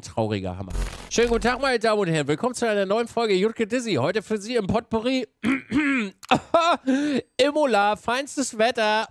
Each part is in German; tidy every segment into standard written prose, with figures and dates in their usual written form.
ein trauriger Hammer. Schönen guten Tag, meine Damen und Herren. Willkommen zu einer neuen Folge Judge Dizee. Heute für Sie im Potpourri. Imola, feinstes Wetter.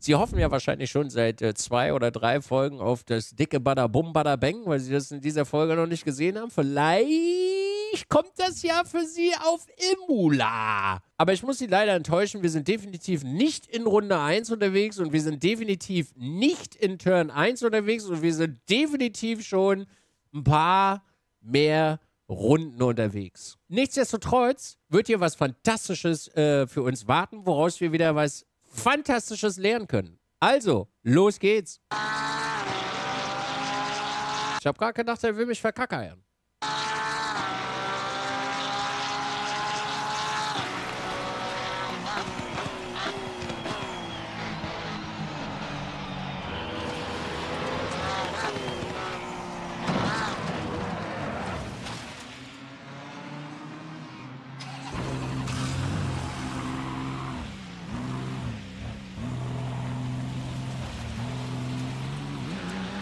Sie hoffen ja wahrscheinlich schon seit 2 oder 3 Folgen auf das dicke Badabum Badabeng, weil Sie das in dieser Folge noch nicht gesehen haben. Vielleicht kommt das ja für Sie auf Imola. Aber ich muss Sie leider enttäuschen, wir sind definitiv nicht in Runde 1 unterwegs und wir sind definitiv nicht in Turn 1 unterwegs und wir sind definitiv schon ein paar mehr Runden unterwegs. Nichtsdestotrotz wird hier was Fantastisches für uns warten, woraus wir wieder was Fantastisches lernen können. Also, los geht's. Ich habe gerade gedacht, er will mich verkackeiern.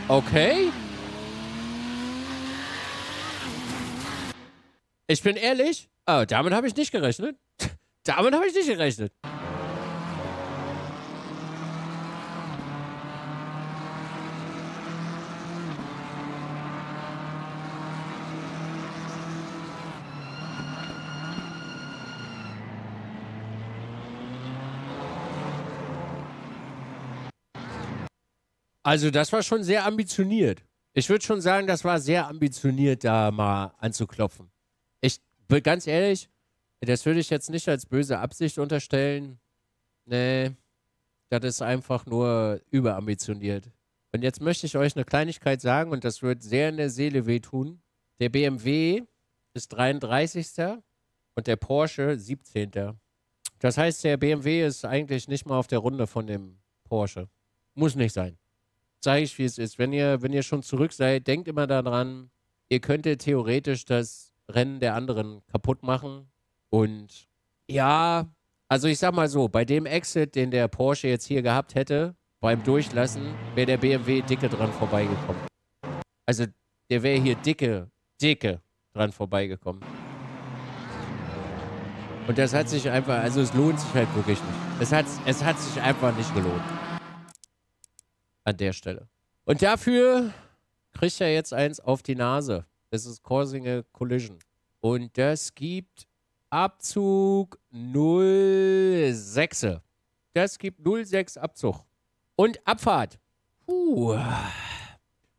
Okay. Ich bin ehrlich, damit habe ich nicht gerechnet. Damit habe ich nicht gerechnet. Also das war schon sehr ambitioniert. Ich würde schon sagen, das war sehr ambitioniert, da mal anzuklopfen. Ich bin ganz ehrlich, das würde ich jetzt nicht als böse Absicht unterstellen. Nee, das ist einfach nur überambitioniert. Und jetzt möchte ich euch eine Kleinigkeit sagen und das wird sehr in der Seele wehtun. Der BMW ist 33. und der Porsche 17. Das heißt, der BMW ist eigentlich nicht mal auf der Runde von dem Porsche. Muss nicht sein. Zeige ich, wie es ist. Wenn ihr schon zurück seid, denkt immer daran, ihr könntet theoretisch das Rennen der anderen kaputt machen. Und ja, also ich sag mal so, bei dem Exit, den der Porsche jetzt hier gehabt hätte, beim Durchlassen, wäre der BMW dicke dran vorbeigekommen. Also der wäre hier dicke dran vorbeigekommen. Und das hat sich einfach, also es lohnt sich halt wirklich nicht. Es hat sich einfach nicht gelohnt. An der Stelle. Und dafür kriegt er jetzt eins auf die Nase. Das ist Causing a Collision. Und das gibt Abzug 0,6. Das gibt 0,6 Abzug. Und Abfahrt. Puh.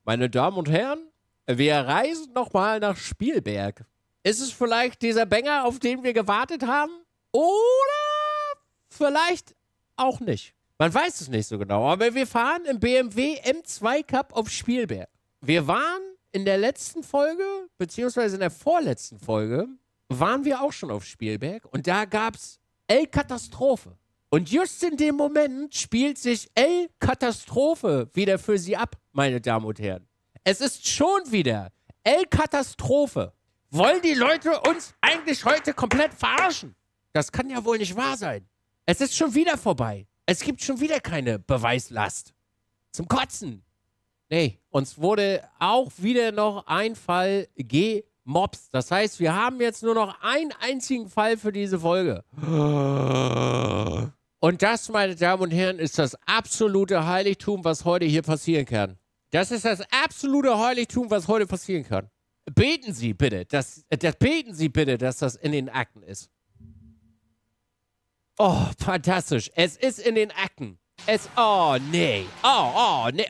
Meine Damen und Herren, wir reisen nochmal nach Spielberg. Ist es vielleicht dieser Banger, auf den wir gewartet haben? Oder vielleicht auch nicht. Man weiß es nicht so genau, aber wir fahren im BMW M2 Cup auf Spielberg. Wir waren in der letzten Folge, beziehungsweise in der vorletzten Folge, waren wir auch schon auf Spielberg und da gab es L-Katastrophe. Und just in dem Moment spielt sich L-Katastrophe wieder für Sie ab, meine Damen und Herren. Es ist schon wieder L-Katastrophe. Wollen die Leute uns eigentlich heute komplett verarschen? Das kann ja wohl nicht wahr sein. Es ist schon wieder vorbei. Es gibt schon wieder keine Beweislast. Zum Kotzen. Nee, uns wurde auch wieder noch ein Fall gemobst. Das heißt, wir haben jetzt nur noch einen einzigen Fall für diese Folge. Und das, meine Damen und Herren, ist das absolute Heiligtum, was heute hier passieren kann. Das ist das absolute Heiligtum, was heute passieren kann. Beten Sie bitte, dass das in den Akten ist. Oh, fantastisch. Es ist in den Akten. Oh, nee. Oh, nee.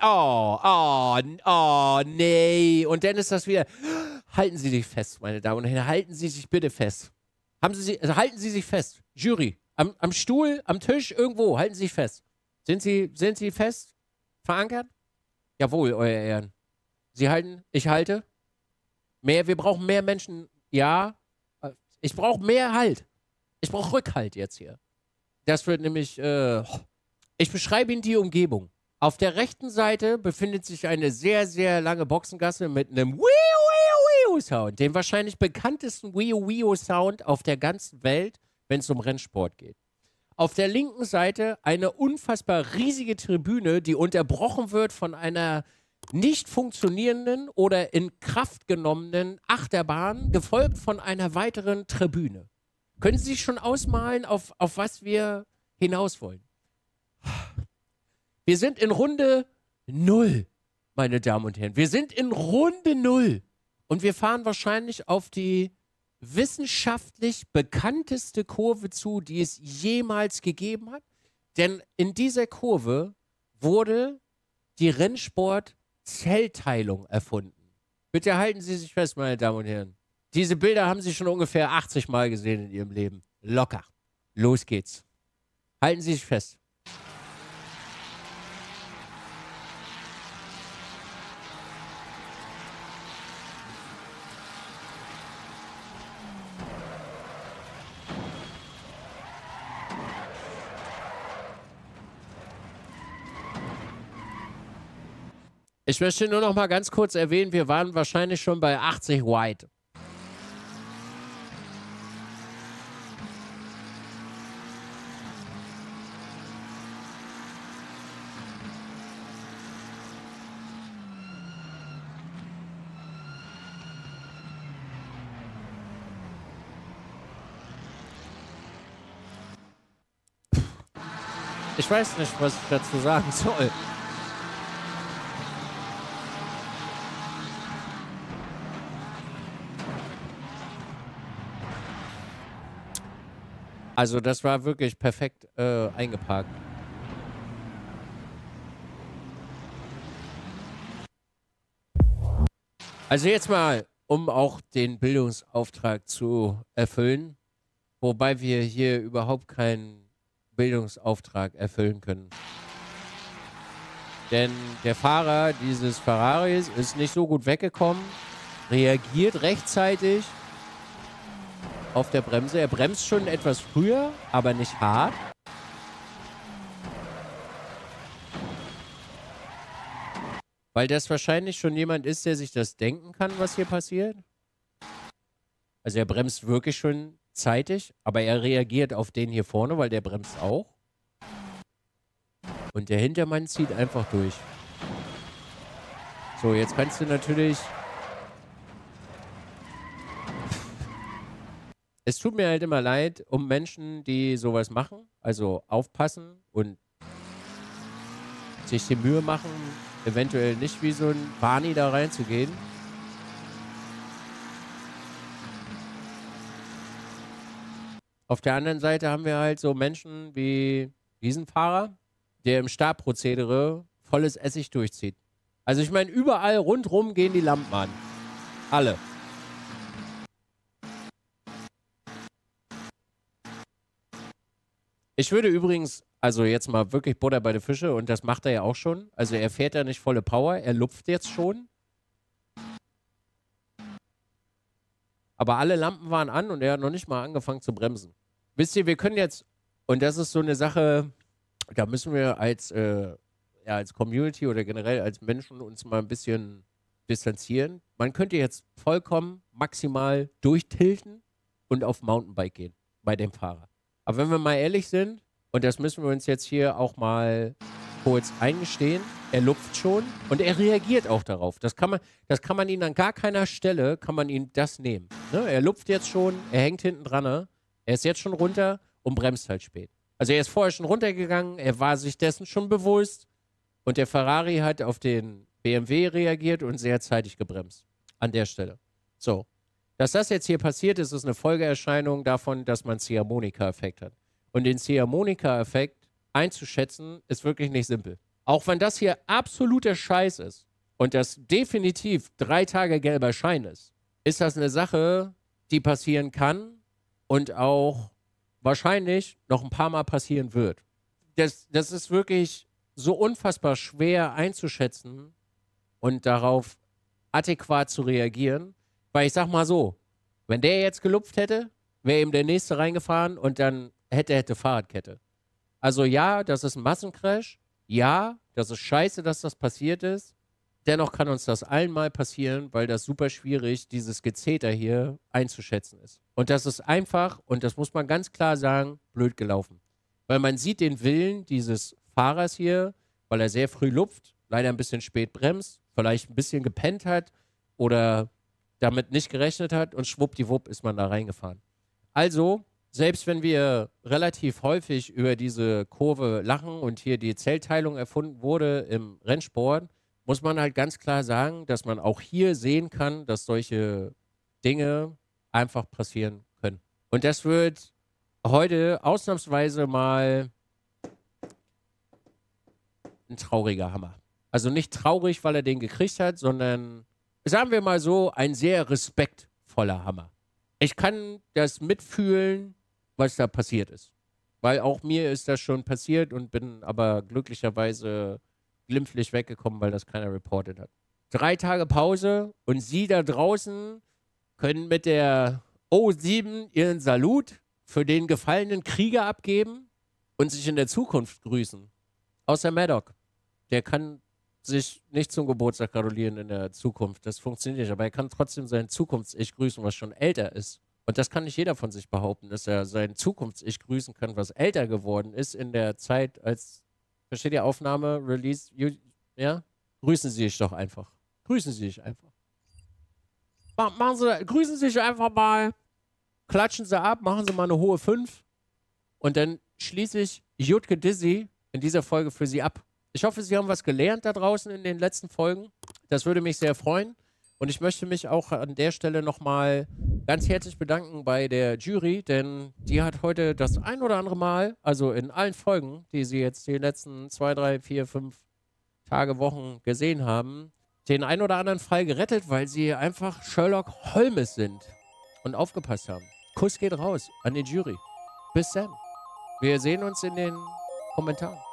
Oh, nee. Und dann ist das wieder... Halten Sie sich fest, meine Damen und Herren. Halten Sie sich bitte fest. Halten Sie sich fest. Jury. Am Stuhl, am Tisch, irgendwo. Halten Sie sich fest. Sind Sie fest? Verankert? Jawohl, Euer Ehren. Sie halten? Ich halte? Mehr? Wir brauchen mehr Menschen. Ja. Ich brauche mehr Halt. Ich brauche Rückhalt jetzt hier. Das wird nämlich, ich beschreibe Ihnen die Umgebung. Auf der rechten Seite befindet sich eine sehr, sehr lange Boxengasse mit einem Wii-Wii-Wii-Sound. Dem wahrscheinlich bekanntesten Wii-Wii-Sound auf der ganzen Welt, wenn es um Rennsport geht. auf der linken Seite eine unfassbar riesige Tribüne, die unterbrochen wird von einer nicht funktionierenden oder in Kraft genommenen Achterbahn, gefolgt von einer weiteren Tribüne. Können Sie sich schon ausmalen, auf was wir hinaus wollen? Wir sind in Runde 0, meine Damen und Herren. Wir sind in Runde 0. Und wir fahren wahrscheinlich auf die wissenschaftlich bekannteste Kurve zu, die es jemals gegeben hat. Denn in dieser Kurve wurde die Rennsport-Zellteilung erfunden. Bitte halten Sie sich fest, meine Damen und Herren. Diese Bilder haben Sie schon ungefähr 80 Mal gesehen in Ihrem Leben. Locker. Los geht's. Halten Sie sich fest. Ich möchte nur noch mal ganz kurz erwähnen, wir waren wahrscheinlich schon bei 80 White. Ich weiß nicht, was ich dazu sagen soll. Also das war wirklich perfekt eingeparkt. Also jetzt mal, um auch den Bildungsauftrag zu erfüllen, wobei wir hier überhaupt keinen Bildungsauftrag erfüllen können. Denn der Fahrer dieses Ferraris ist nicht so gut weggekommen, reagiert rechtzeitig auf der Bremse. Er bremst schon etwas früher, aber nicht hart. Weil das wahrscheinlich schon jemand ist, der sich das denken kann, was hier passiert. Also er bremst wirklich schon zeitig, aber er reagiert auf den hier vorne, weil der bremst auch. Und der Hintermann zieht einfach durch. So, jetzt kannst du natürlich... Es tut mir halt immer leid um Menschen, die sowas machen, also aufpassen und sich die Mühe machen, eventuell nicht wie so ein Barney da reinzugehen. Auf der anderen Seite haben wir halt so Menschen wie diesen Fahrer, der im Startprozedere volles Essig durchzieht. Also ich meine, überall rundrum gehen die Lampen an. Alle. Ich würde übrigens, also jetzt mal wirklich Butter bei den Fische, und das macht er ja auch schon. Also er fährt ja nicht volle Power, er lupft jetzt schon. Aber alle Lampen waren an und er hat noch nicht mal angefangen zu bremsen. Wisst ihr, wir können jetzt, und das ist so eine Sache, da müssen wir als Community oder generell als Menschen uns mal ein bisschen distanzieren. Man könnte jetzt vollkommen maximal durchtilten und auf Mountainbike gehen bei dem Fahrer. Aber wenn wir mal ehrlich sind, und das müssen wir uns jetzt hier auch mal kurz eingestehen, er lupft schon und er reagiert auch darauf. Das kann man ihn an gar keiner Stelle, kann man ihm das nehmen. Ne? Er lupft jetzt schon, er hängt hinten dran, ne? Er ist jetzt schon runter und bremst halt spät. Also er ist vorher schon runtergegangen, er war sich dessen schon bewusst und der Ferrari hat auf den BMW reagiert und sehr zeitig gebremst. An der Stelle. So. Dass das jetzt hier passiert ist, ist eine Folgeerscheinung davon, dass man Ziehharmonika-Effekt hat. Und den Ziehharmonika-Effekt einzuschätzen, ist wirklich nicht simpel. Auch wenn das hier absoluter Scheiß ist und das definitiv 3 Tage gelber Schein ist, ist das eine Sache, die passieren kann und auch wahrscheinlich noch ein paar Mal passieren wird. Das ist wirklich so unfassbar schwer einzuschätzen und darauf adäquat zu reagieren. Weil ich sag mal so, wenn der jetzt gelupft hätte, wäre eben der Nächste reingefahren und dann hätte Fahrradkette. Also ja, das ist ein Massencrash. Ja, das ist scheiße, dass das passiert ist. Dennoch kann uns das einmal passieren, weil das super schwierig, dieses Gezeter hier einzuschätzen ist. Und das ist einfach, und das muss man ganz klar sagen, blöd gelaufen. weil man sieht den Willen dieses Fahrers hier, weil er sehr früh lupft, leider ein bisschen spät bremst, vielleicht ein bisschen gepennt hat oder damit nicht gerechnet hat und schwuppdiwupp ist man da reingefahren. Also, selbst wenn wir relativ häufig über diese Kurve lachen und hier die Zellteilung erfunden wurde im Rennsport, muss man halt ganz klar sagen, dass man auch hier sehen kann, dass solche Dinge einfach passieren können. Und das wird heute ausnahmsweise mal ein trauriger Hammer. Also nicht traurig, weil er den gekriegt hat, sondern, sagen wir mal so, ein sehr respektvoller Hammer. Ich kann das mitfühlen, was da passiert ist. Weil auch mir ist das schon passiert und bin aber glücklicherweise glimpflich weggekommen, weil das keiner reportet hat. 3 Tage Pause und Sie da draußen können mit der O7 Ihren Salut für den gefallenen Krieger abgeben und sich in der Zukunft grüßen. Außer Maddock. Der kann sich nicht zum Geburtstag gratulieren in der Zukunft. Das funktioniert nicht. Aber er kann trotzdem sein Zukunfts-Ich grüßen, was schon älter ist. Und das kann nicht jeder von sich behaupten, dass er sein Zukunfts-Ich grüßen kann, was älter geworden ist in der Zeit, als... Versteht ihr? Aufnahme, Release, ja? Grüßen Sie sich doch einfach. Grüßen Sie sich einfach. Machen Sie, grüßen Sie sich einfach mal. Klatschen Sie ab, machen Sie mal eine hohe 5. Und dann schließe ich Judge Dizee in dieser Folge für Sie ab. Ich hoffe, Sie haben was gelernt da draußen in den letzten Folgen. Das würde mich sehr freuen. Und ich möchte mich auch an der Stelle nochmal ganz herzlich bedanken bei der Jury, denn die hat heute das ein oder andere Mal, also in allen Folgen, die sie jetzt die letzten 2, 3, 4, 5 Tage, Wochen gesehen haben, den ein oder anderen Fall gerettet, weil sie einfach Sherlock Holmes sind und aufgepasst haben. Kuss geht raus an die Jury. Bis dann. Wir sehen uns in den Kommentaren.